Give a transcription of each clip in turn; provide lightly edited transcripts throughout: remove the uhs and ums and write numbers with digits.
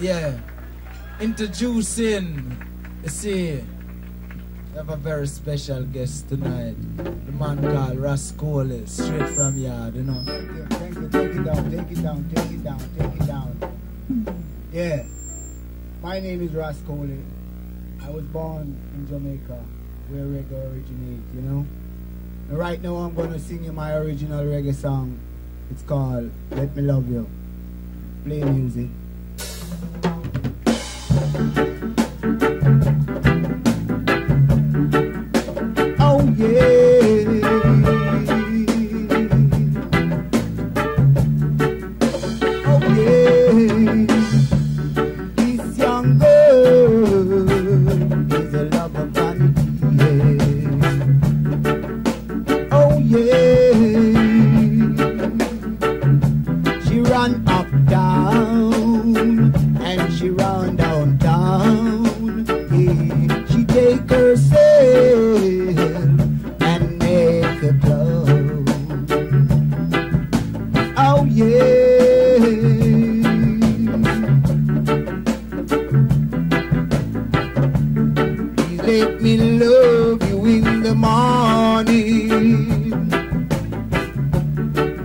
Yeah. Introducing, you see, we have a very special guest tonight. The man called Ras Coley, straight from yard, you know. Yeah, thank you. Take it down, take it down, take it down, take it down. Yeah. My name is Ras Coley. I was born in Jamaica, where reggae originates, you know. And right now I'm gonna sing you my original reggae song. It's called Let Me Love You. Play music. Oh yeah. Let me love you in the morning.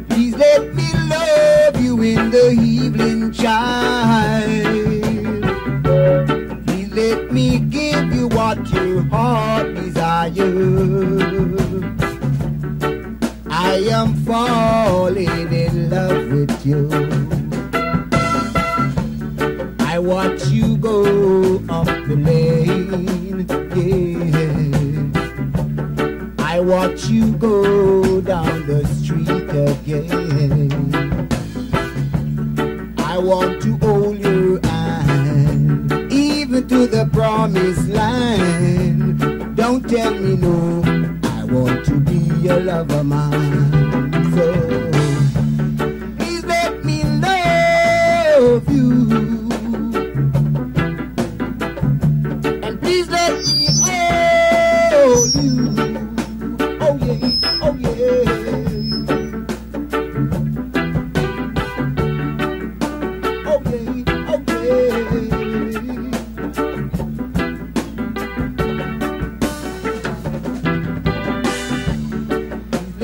Please let me love you in the evening, child. Please let me give you what your heart desires. I am falling in love with you. I watch you go up the lane. Yeah. I watch you go down the street again. I want to hold your hand, even to the promised land. Don't tell me no, I want to be a lover man. So please let me love you.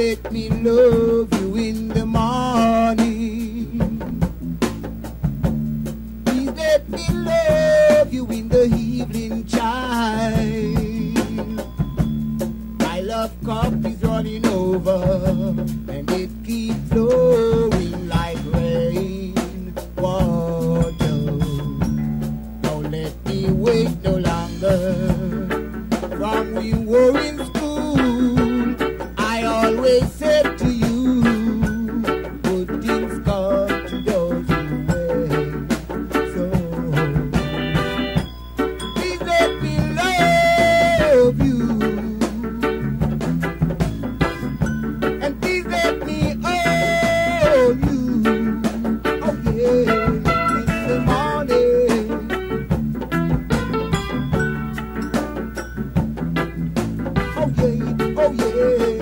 Let me love you in the morning. Please let me love you in the evening, child. My love cup is running over, and it keeps flowing like rain water. Now let me wait no longer. From we were in school, I said to you, good things come to those who wait. So please let me love you, and please let me owe you. Oh yeah, it's the morning. Oh yeah, oh yeah. Wait.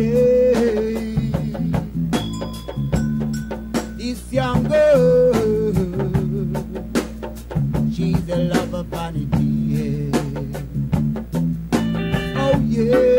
yeah. This young girl, she's a love of vanity, yeah. Oh yeah.